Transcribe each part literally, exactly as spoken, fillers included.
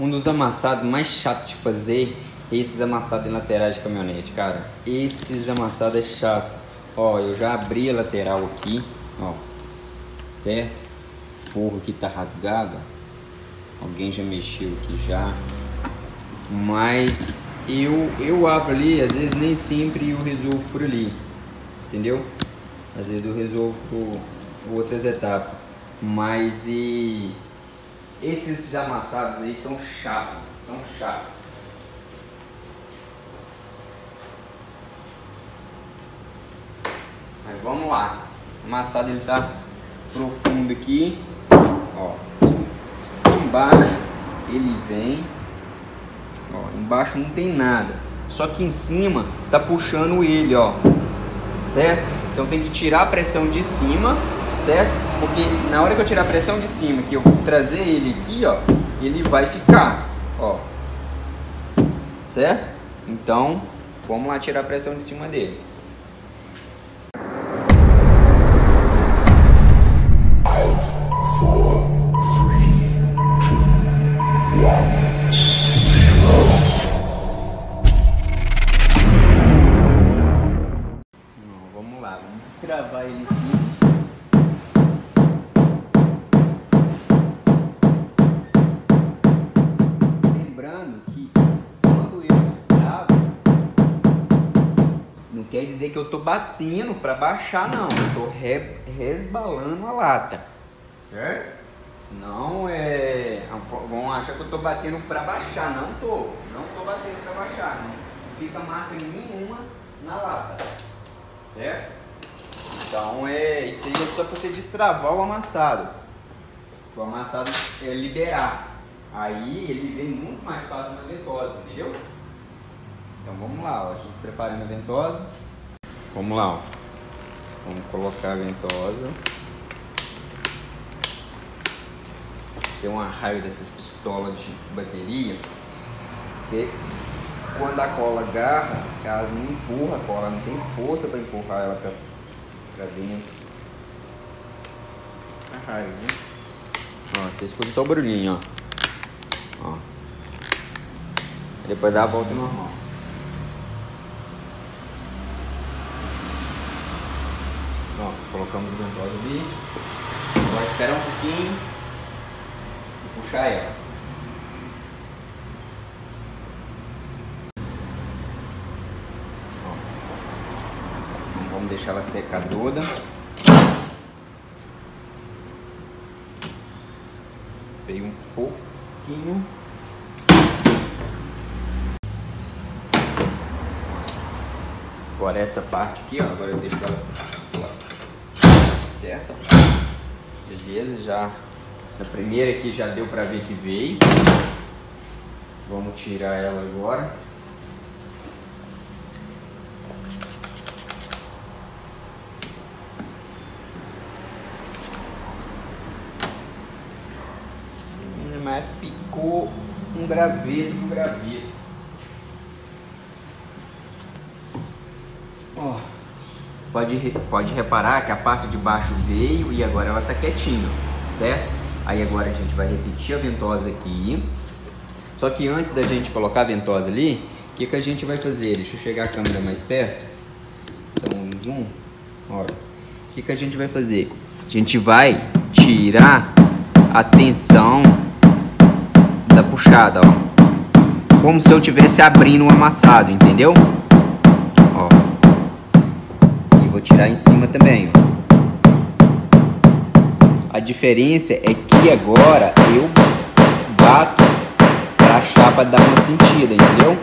Um dos amassados mais chatos de fazer é esses amassados em laterais de caminhonete, cara. Esses amassados é chato. Ó, eu já abri a lateral aqui, ó. Certo? O forro aqui tá rasgado. Alguém já mexeu aqui já. Mas eu, eu abro ali, às vezes nem sempre eu resolvo por ali. Entendeu? Às vezes eu resolvo por outras etapas. Mas e... esses amassados aí são chatos. São chatos. Mas vamos lá. O amassado ele tá profundo aqui. Ó. Embaixo ele vem. Ó, embaixo não tem nada. Só que em cima tá puxando ele, ó. Certo? Então tem que tirar a pressão de cima, certo? Porque na hora que eu tirar a pressão de cima, que eu trazer ele aqui, ó, ele vai ficar, ó. Certo? Então, vamos lá tirar a pressão de cima dele. Descravar ele assim. Lembrando que quando eu destravo, não quer dizer que eu tô batendo para baixar, não. Eu tô re resbalando a lata. Certo? Senão é... vão achar que eu tô batendo para baixar. Não tô. Não tô batendo para baixar. Não fica marca nenhuma na lata. Certo? Então é, isso aí é só para você destravar o amassado. O amassado é liberar. Aí ele vem muito mais fácil na ventosa, entendeu? Então vamos lá, ó. A gente preparando a ventosa. Vamos lá, ó. Vamos colocar a ventosa. Tem uma raiva dessas pistolas de bateria. Porque quando a cola agarra, elas não empurram a cola, não tem força para empurrar ela para pra dentro. Tá raiva, né? Ó, você escuta só o barulhinho, ó. Ó. Depois dá a volta normal. Ó, colocamos o ventosa ali. Agora espera um pouquinho e puxar ela. Deixar ela secar toda. Peguei um pouquinho. Agora essa parte aqui, ó. Agora eu deixo ela secar. Certo? Beleza, já. Na primeira aqui já deu pra ver que veio. Vamos tirar ela agora. Mas ficou um graveto, um graveto. Ó, pode, pode reparar que a parte de baixo veio e agora ela tá quietinha, certo? Aí agora a gente vai repetir a ventosa aqui. Só que antes da gente colocar a ventosa ali, o que que a gente vai fazer? Deixa eu chegar a câmera mais perto. Então, um zoom. Ó, o que que a gente vai fazer? A gente vai tirar a tensão da puxada, ó. Como se eu estivesse abrindo o amassado, entendeu? Ó. E vou tirar em cima também, ó. A diferença é que agora eu bato pra chapa dar uma sentida, entendeu?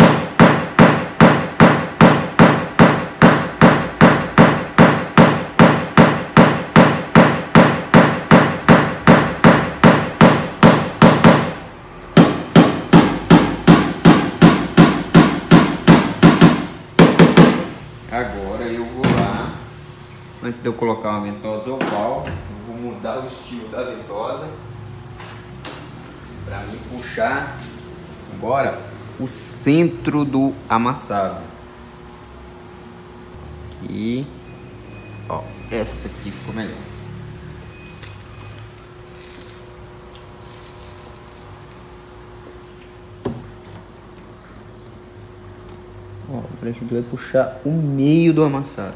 Agora eu vou lá, antes de eu colocar uma ventosa oval, eu vou mudar o estilo da ventosa para mim puxar agora o centro do amassado. Aqui, ó, essa aqui ficou melhor. Ó, o preenche vai puxar o meio do amassado.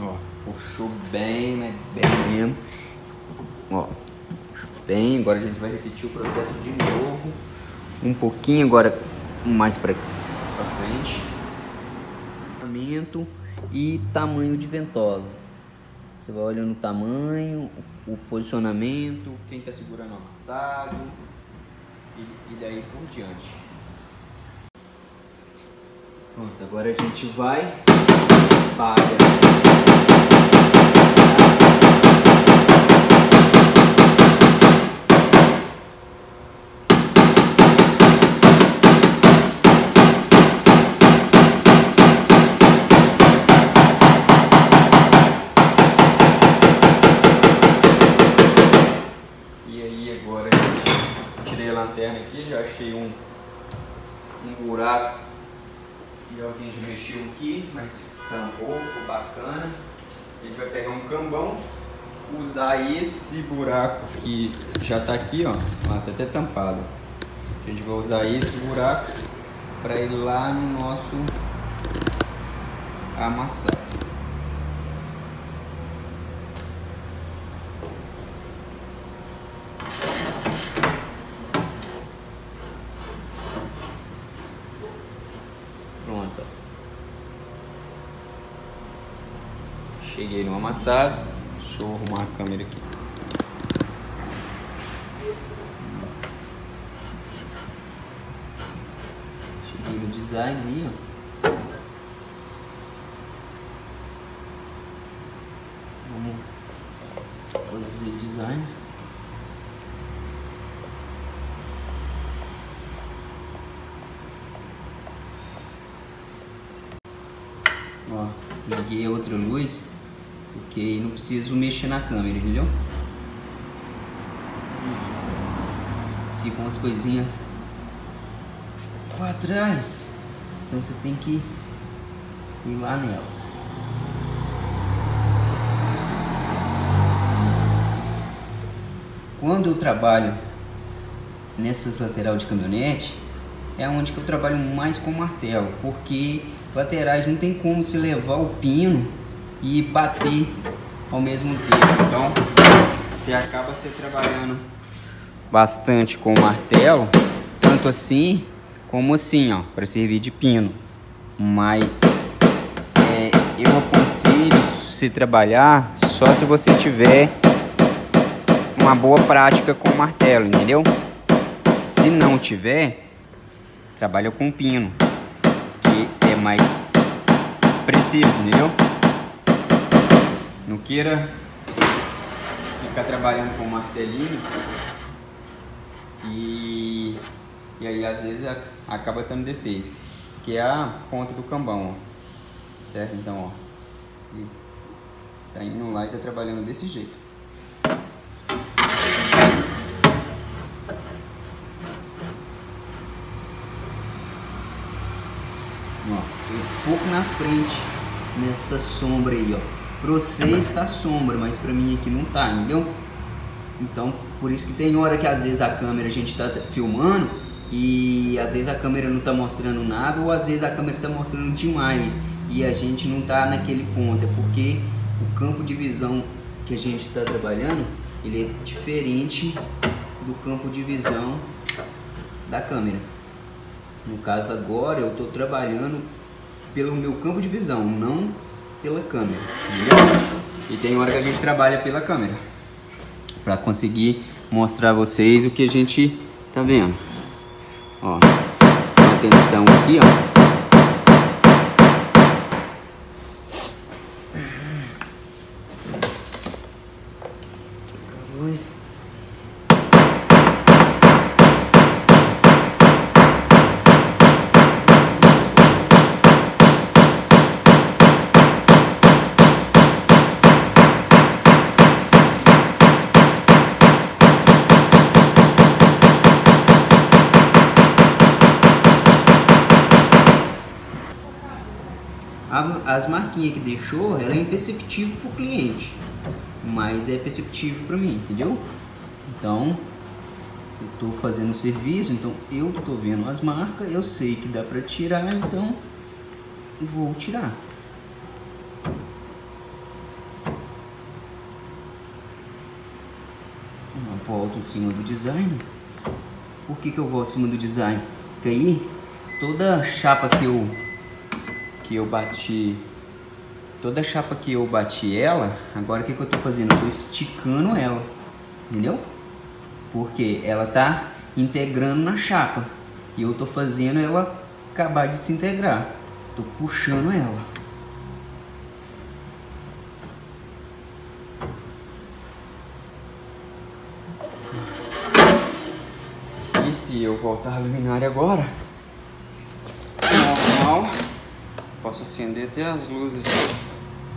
Ó, puxou bem, né? Bem mesmo. Ó, puxou bem. Agora a gente vai repetir o processo de novo. Um pouquinho agora mais para frente. E tamanho de ventosa. Você vai olhando o tamanho, o posicionamento, quem está segurando o amassado. E, e daí por diante. Pronto, agora a gente vai... Paga. Aqui, já achei um, um buraco que alguém já mexeu aqui, mas tampou, ficou bacana. A gente vai pegar um cambão, usar esse buraco que já tá aqui, ó, ó tá até tampado. A gente vai usar esse buraco para ir lá no nosso amassado. Pronto. Cheguei no amassado. Deixa eu arrumar a câmera aqui. Cheguei no design ali, ó. Vamos fazer o design. Ó, liguei a outra luz, porque não preciso mexer na câmera, entendeu? Ficam umas coisinhas para trás, então você tem que ir lá nelas. Quando eu trabalho nessas lateral de caminhonete, é onde que eu trabalho mais com martelo, porque laterais não tem como se levar o pino e bater ao mesmo tempo. Então, você acaba se trabalhando bastante com o martelo, tanto assim como assim, ó, para servir de pino. Mas é, eu aconselho se trabalhar só se você tiver uma boa prática com o martelo, entendeu? Se não tiver, trabalha com pino, que é mais preciso, entendeu? Não queira ficar trabalhando com um martelinho e, e aí às vezes acaba tendo defeito. Isso aqui é a ponta do cambão, ó. Certo? Então, ó, e tá indo lá e tá trabalhando desse jeito. Um pouco na frente nessa sombra aí, ó. Pra vocês tá sombra, mas pra mim aqui não tá, entendeu? Então, por isso que tem hora que às vezes a câmera a gente tá filmando e às vezes a câmera não tá mostrando nada, ou às vezes a câmera tá mostrando demais e a gente não tá naquele ponto. É porque o campo de visão que a gente tá trabalhando, ele é diferente do campo de visão da câmera. No caso agora eu tô trabalhando pelo meu campo de visão, não pela câmera, entendeu? E tem hora que a gente trabalha pela câmera para conseguir mostrar a vocês o que a gente tá vendo. Ó, atenção aqui, ó. Luz. as marquinhas que deixou, ela é imperceptível para o cliente, mas é perceptível para mim, entendeu? Então, eu estou fazendo o serviço, então eu estou vendo as marcas, eu sei que dá para tirar, então eu vou tirar. Uma volta em cima do design. Por que que eu volto em cima do design? Porque aí toda chapa que eu que eu bati, toda chapa que eu bati ela, agora o que que eu tô fazendo? Eu tô esticando ela, entendeu? Porque ela tá integrando na chapa e eu tô fazendo ela acabar de se integrar. Tô puxando ela. E se eu voltar a luminária agora, normal, posso acender até as luzes,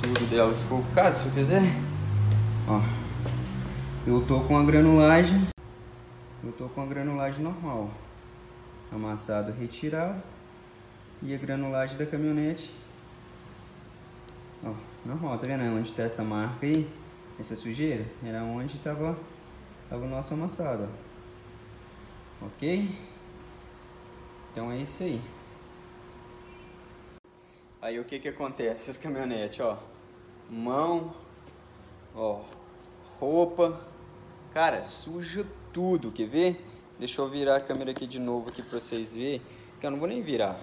tudo delas, se for o caso, se eu quiser. Ó, eu tô com a granulagem, eu tô com a granulagem normal, amassado retirado, e a granulagem da caminhonete, ó, normal, tá vendo? Onde tá essa marca aí, essa sujeira, era onde tava, tava o nosso amassado, ó. Ok? Então é isso aí. Aí o que que acontece? As caminhonetes, ó. Mão, ó. Roupa. Cara, suja tudo. Quer ver? Deixa eu virar a câmera aqui de novo aqui pra vocês verem. Que eu não vou nem virar.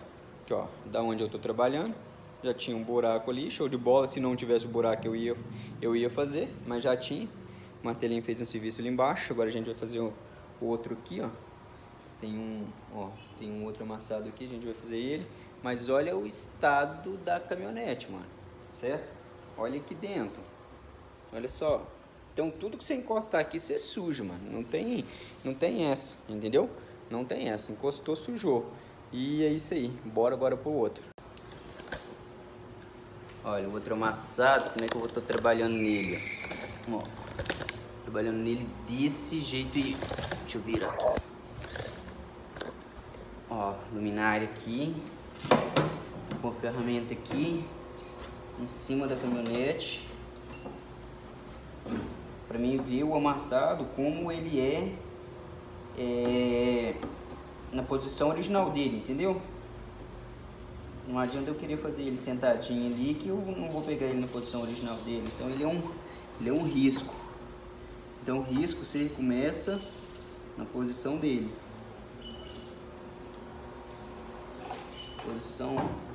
Aqui, ó. Da onde eu tô trabalhando. Já tinha um buraco ali. Show de bola. Se não tivesse o buraco eu ia, eu ia fazer. Mas já tinha. O martelinho fez um serviço ali embaixo. Agora a gente vai fazer o outro aqui, ó. Tem um, ó, tem um outro amassado aqui, a gente vai fazer ele. Mas olha o estado da caminhonete, mano. Certo? Olha aqui dentro. Olha só. Então tudo que você encostar aqui, você suja, mano. Não tem, não tem essa, entendeu? Não tem essa. Encostou, sujou. E é isso aí. Bora agora pro outro. Olha, o outro amassado, como é que eu vou estar trabalhando nele? Ó. Trabalhando nele desse jeito e... Deixa eu virar. Ó, luminária aqui, com a ferramenta aqui, em cima da caminhonete, pra mim ver o amassado como ele é, é na posição original dele, entendeu? Não adianta eu querer fazer ele sentadinho ali, que eu não vou pegar ele na posição original dele, então ele é um, ele é um risco. Então o risco você começa na posição dele. Posição